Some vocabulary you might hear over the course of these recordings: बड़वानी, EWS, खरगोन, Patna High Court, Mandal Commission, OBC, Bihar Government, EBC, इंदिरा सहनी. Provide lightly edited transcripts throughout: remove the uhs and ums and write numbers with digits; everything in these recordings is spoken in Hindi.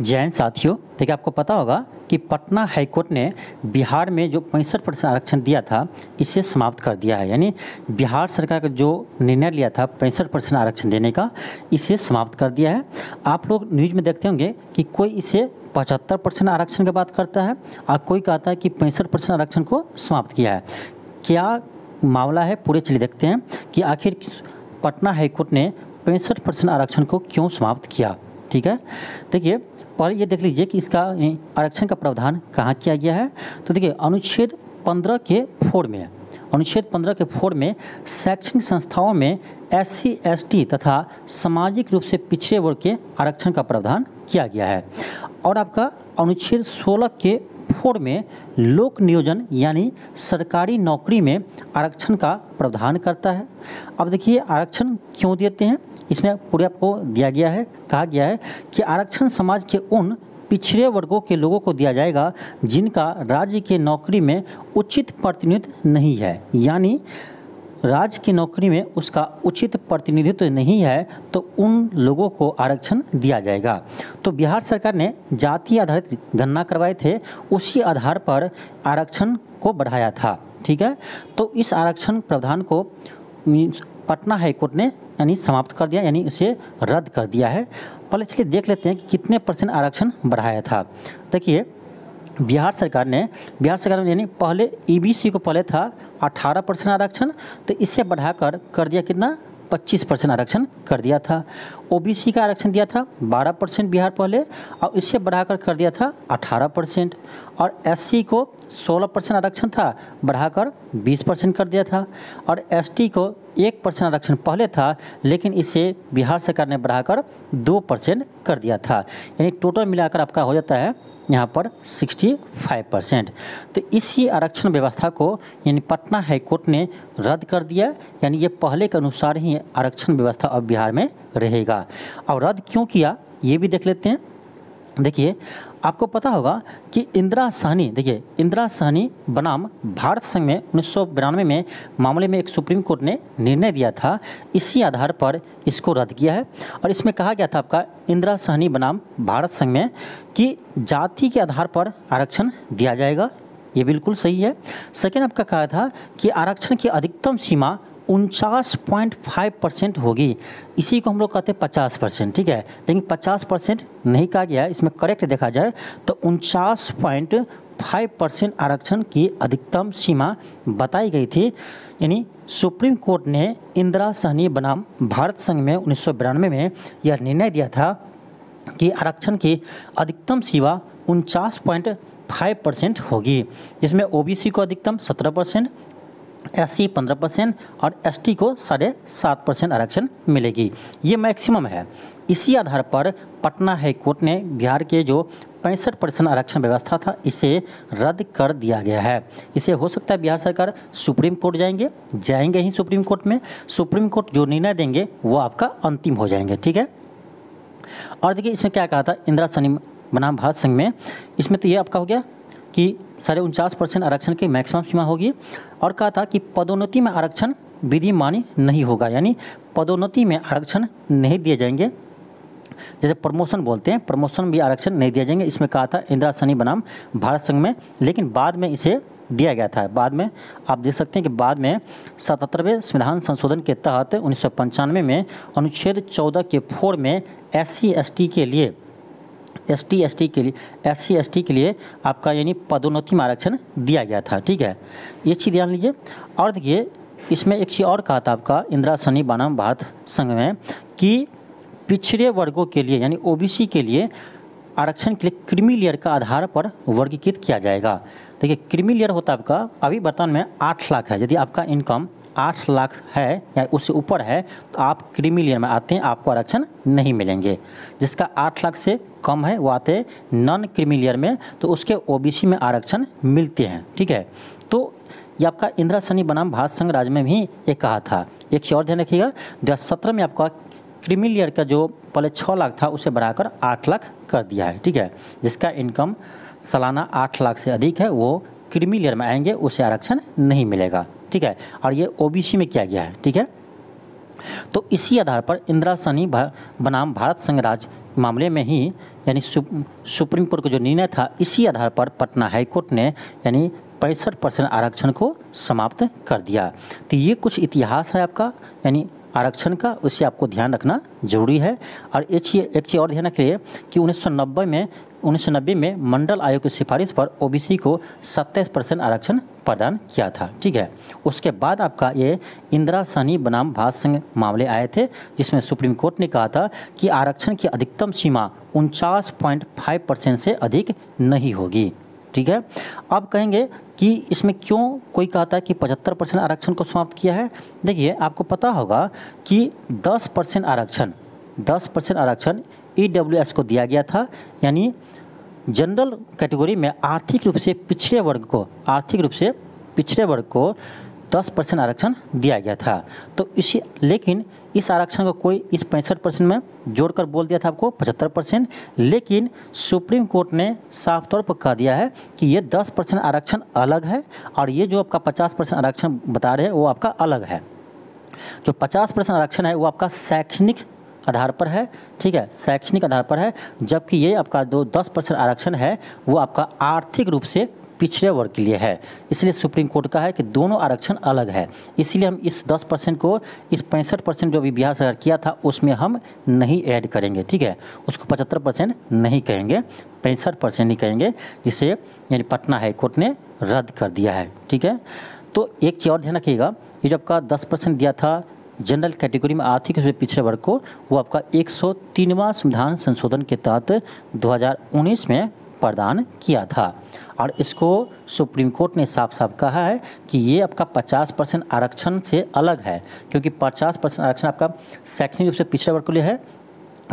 जय हिंद साथियों। देखिए आपको पता होगा कि पटना हाई कोर्ट ने बिहार में जो 65% आरक्षण दिया था इसे समाप्त कर दिया है, यानी बिहार सरकार का जो निर्णय लिया था 65% आरक्षण देने का इसे समाप्त कर दिया है। आप लोग न्यूज़ में देखते होंगे कि कोई इसे 75% आरक्षण की बात करता है और कोई कहता है कि 65% आरक्षण को समाप्त किया है। क्या मामला है पूरे चलिए देखते हैं कि आखिर पटना हाईकोर्ट ने 65% आरक्षण को क्यों समाप्त किया। ठीक है, देखिए पहले ये देख लीजिए कि इसका आरक्षण का प्रावधान कहाँ किया गया है। तो देखिए अनुच्छेद 15 के 4 में, अनुच्छेद 15 के 4 में शैक्षणिक संस्थाओं में SC ST तथा सामाजिक रूप से पिछड़े वर्ग के आरक्षण का प्रावधान किया गया है। और आपका अनुच्छेद 16 के 4 में लोक नियोजन यानी सरकारी नौकरी में आरक्षण का प्रावधान करता है। अब देखिए आरक्षण क्यों देते हैं, इसमें पूरे आपको दिया गया है, कहा गया है कि आरक्षण समाज के उन पिछड़े वर्गों के लोगों को दिया जाएगा जिनका राज्य के नौकरी में उचित प्रतिनिधित्व नहीं है, यानी राज्य की नौकरी में उसका उचित प्रतिनिधित्व नहीं है तो उन लोगों को आरक्षण दिया जाएगा। तो बिहार सरकार ने जाति आधारित गणना करवाए थे, उसी आधार पर आरक्षण को बढ़ाया था। ठीक है, तो इस आरक्षण प्रावधान को पटना हाईकोर्ट ने यानी समाप्त कर दिया, यानी इसे रद्द कर दिया है। पहले चलिए देख लेते हैं कि कितने % आरक्षण बढ़ाया था। देखिए बिहार सरकार ने यानी पहले EBC को पहले था 18% आरक्षण, तो इसे बढ़ाकर कर दिया कितना 25% आरक्षण कर दिया था। OBC का आरक्षण दिया था 12% बिहार पहले, और इसे बढ़ाकर कर दिया था 18%। और SC को 16% आरक्षण था, बढ़ाकर 20% कर दिया था। और ST को 1% आरक्षण पहले था, लेकिन इसे बिहार सरकार ने बढ़ाकर 2% कर दिया था, यानी टोटल मिलाकर आपका हो जाता है यहाँ पर 65%। तो इसी आरक्षण व्यवस्था को यानी पटना हाईकोर्ट ने रद्द कर दिया, यानी ये पहले के अनुसार ही आरक्षण व्यवस्था अब बिहार में रहेगा। और रद्द क्यों किया ये भी देख लेते हैं। देखिए आपको पता होगा कि इंदिरा सहनी बनाम भारत संघ में 1992 में मामले में एक सुप्रीम कोर्ट ने निर्णय दिया था, इसी आधार पर इसको रद्द किया है। और इसमें कहा गया था आपका इंदिरा सहनी बनाम भारत संघ में कि जाति के आधार पर आरक्षण दिया जाएगा, ये बिल्कुल सही है। सेकेंड आपका कहा था कि आरक्षण की अधिकतम सीमा 49.5% होगी, इसी को हम लोग कहते हैं 50%। ठीक है, लेकिन 50% नहीं कहा गया है, इसमें करेक्ट देखा जाए तो 49.5% आरक्षण की अधिकतम सीमा बताई गई थी, यानी सुप्रीम कोर्ट ने इंदिरा सहनी बनाम भारत संघ में 1992 में यह निर्णय दिया था कि आरक्षण की अधिकतम सीमा 49.5% होगी, जिसमें OBC को अधिकतम 17%, SC 15% और ST को 7.5% आरक्षण मिलेगी, ये मैक्सिमम है। इसी आधार पर पटना हाईकोर्ट ने बिहार के जो 65% आरक्षण व्यवस्था था इसे रद्द कर दिया गया है। इसे हो सकता है बिहार सरकार सुप्रीम कोर्ट जाएंगे ही सुप्रीम कोर्ट में, सुप्रीम कोर्ट जो निर्णय देंगे वो आपका अंतिम हो जाएंगे। ठीक है, और देखिए इसमें क्या कहा था इंदिरा सहनी बनाम भारत संघ में, इसमें तो ये आपका हो गया कि 49.5% आरक्षण की मैक्सिमम सीमा होगी। और कहा था कि पदोन्नति में आरक्षण विधिमान्य नहीं होगा, यानी पदोन्नति में आरक्षण नहीं दिए जाएंगे, जैसे प्रमोशन बोलते हैं, प्रमोशन भी आरक्षण नहीं दिए जाएंगे। इसमें कहा था इंदिरा सहनी बनाम भारत संघ में, लेकिन बाद में इसे दिया गया था। बाद में आप देख सकते हैं कि बाद में 77वें संविधान संशोधन के तहत 1995 में अनुच्छेद 14 के 4 में SC ST के लिए आपका यानी पदोन्नति में आरक्षण दिया गया था। ठीक है, ये चीज़ ध्यान लीजिए। और देखिए इसमें एक चीज़ और कहा था आपका इंदिरा सहनी बनाम भारत संघ में कि पिछड़े वर्गों के लिए यानी OBC के लिए आरक्षण के लिए क्रीमी लेयर का आधार पर वर्गीकृत किया जाएगा। देखिए क्रीमी लेयर होता है आपका, अभी वर्तमान में 8 लाख है, यदि आपका इनकम 8 लाख है या उससे ऊपर है तो आप क्रीमी लेयर में आते हैं, आपको आरक्षण नहीं मिलेंगे। जिसका 8 लाख से कम है वो आते हैं नॉन क्रीमी लेयर में, तो उसके OBC में आरक्षण मिलते हैं। ठीक है, तो ये आपका इंदिरा सहनी बनाम भारत संघ राज्य में भी ये कहा था। एक चीज़ और ध्यान रखिएगा, 2017 में आपका क्रीमी लेयर का जो पहले 6 लाख था उसे बढ़ाकर 8 लाख कर दिया है। ठीक है, जिसका इनकम सालाना 8 लाख से अधिक है वो क्रीमी लेयर में आएंगे, उसे आरक्षण नहीं मिलेगा। ठीक है, और ये OBC में किया गया है। ठीक है, तो इसी आधार पर इंदिरा सहनी बनाम भारत संघ राज्य मामले में ही यानी सुप्रीम कोर्ट का जो निर्णय था, इसी आधार पर पटना हाई कोर्ट ने यानी 65% आरक्षण को समाप्त कर दिया। तो ये कुछ इतिहास है आपका यानी आरक्षण का, उसे आपको ध्यान रखना जरूरी है। और एक चीज़ और ध्यान रखिए कि 1990 में मंडल आयोग की सिफारिश पर ओबीसी को 27% आरक्षण प्रदान किया था, ठीक है। उसके बाद आपका ये इंदिरा सहनी बनाम भारत संघ मामले आए थे, जिसमें सुप्रीम कोर्ट ने कहा था कि आरक्षण की अधिकतम सीमा 49.5% से अधिक नहीं होगी, ठीक है। अब कहेंगे कि इसमें क्यों कोई कहता है कि 75% आरक्षण को समाप्त किया है। देखिए, आपको पता होगा कि 10% आरक्षण EWS को दिया गया था, यानी जनरल कैटेगरी में आर्थिक रूप से पिछड़े वर्ग को 10% आरक्षण दिया गया था। तो इसी लेकिन इस आरक्षण को कोई इस 65% में जोड़कर बोल दिया था आपको 75%, लेकिन सुप्रीम कोर्ट ने साफ तौर पर कह दिया है कि ये 10% आरक्षण अलग है और ये जो आपका 50% आरक्षण बता रहे हैं वो आपका अलग है। जो 50% आरक्षण है वो आपका शैक्षणिक आधार पर है, ठीक है, शैक्षणिक आधार पर है, जबकि ये आपका जो 10% आरक्षण है वो आपका आर्थिक रूप से पिछड़े वर्ग के लिए है। इसलिए सुप्रीम कोर्ट का है कि दोनों आरक्षण अलग है, इसलिए हम इस 10% को इस 65% जो भी बिहार सरकार किया था उसमें हम नहीं ऐड करेंगे, ठीक है। उसको 75% नहीं कहेंगे, 65% ही कहेंगे, जिसे यानी पटना हाई कोर्ट ने रद्द कर दिया है, ठीक है। तो एक चीज़ और ध्यान रखिएगा, ये जो आपका 10% दिया था जनरल कैटेगरी में आर्थिक रूप से पिछड़े वर्ग को, वो आपका 103वां संविधान संशोधन के तहत 2019 में प्रदान किया था। और इसको सुप्रीम कोर्ट ने साफ साफ कहा है कि ये आपका 50% आरक्षण से अलग है, क्योंकि 50% आरक्षण आपका शैक्षणिक रूप से पिछड़े वर्ग के लिए है,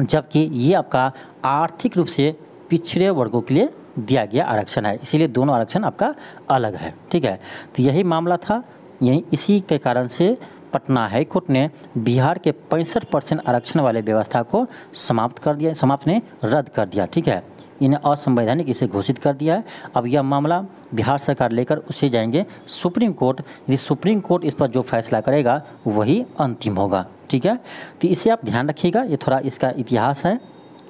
जबकि ये आपका आर्थिक रूप से पिछड़े वर्गों के लिए दिया गया आरक्षण है। इसीलिए दोनों आरक्षण आपका अलग है, ठीक है। तो यही मामला था, यही इसी के कारण से पटना हाई कोर्ट ने बिहार के 65% आरक्षण वाले व्यवस्था को रद्द कर दिया, ठीक है। इन्हें असंवैधानिक इसे घोषित कर दिया है। अब यह मामला बिहार सरकार लेकर उसे जाएंगे सुप्रीम कोर्ट। यदि सुप्रीम कोर्ट इस पर जो फैसला करेगा वही अंतिम होगा, ठीक है। तो इसे आप ध्यान रखिएगा, ये थोड़ा इसका इतिहास है,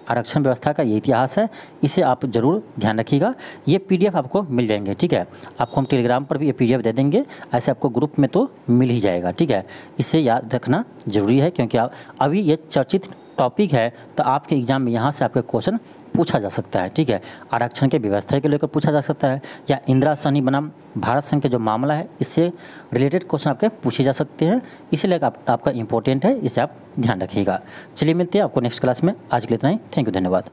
आरक्षण व्यवस्था का ये इतिहास है, इसे आप जरूर ध्यान रखिएगा। ये PDF आपको मिल जाएंगे, ठीक है। आपको हम टेलीग्राम पर भी ये PDF दे देंगे, ऐसे आपको ग्रुप में तो मिल ही जाएगा, ठीक है। इसे याद रखना जरूरी है, क्योंकि आप अभी ये चर्चित टॉपिक है तो आपके एग्जाम में यहाँ से आपके क्वेश्चन पूछा जा सकता है, ठीक है। आरक्षण के व्यवस्था के लेकर पूछा जा सकता है, या इंदिरा सहनी बनाम भारत संघ के जो मामला है इससे रिलेटेड क्वेश्चन आपके पूछे जा सकते हैं। इसीलिए आपका इंपॉर्टेंट है, इसे आप ध्यान रखिएगा। चलिए मिलते हैं आपको नेक्स्ट क्लास में। आज के लिए इतना ही, थैंक यू, धन्यवाद।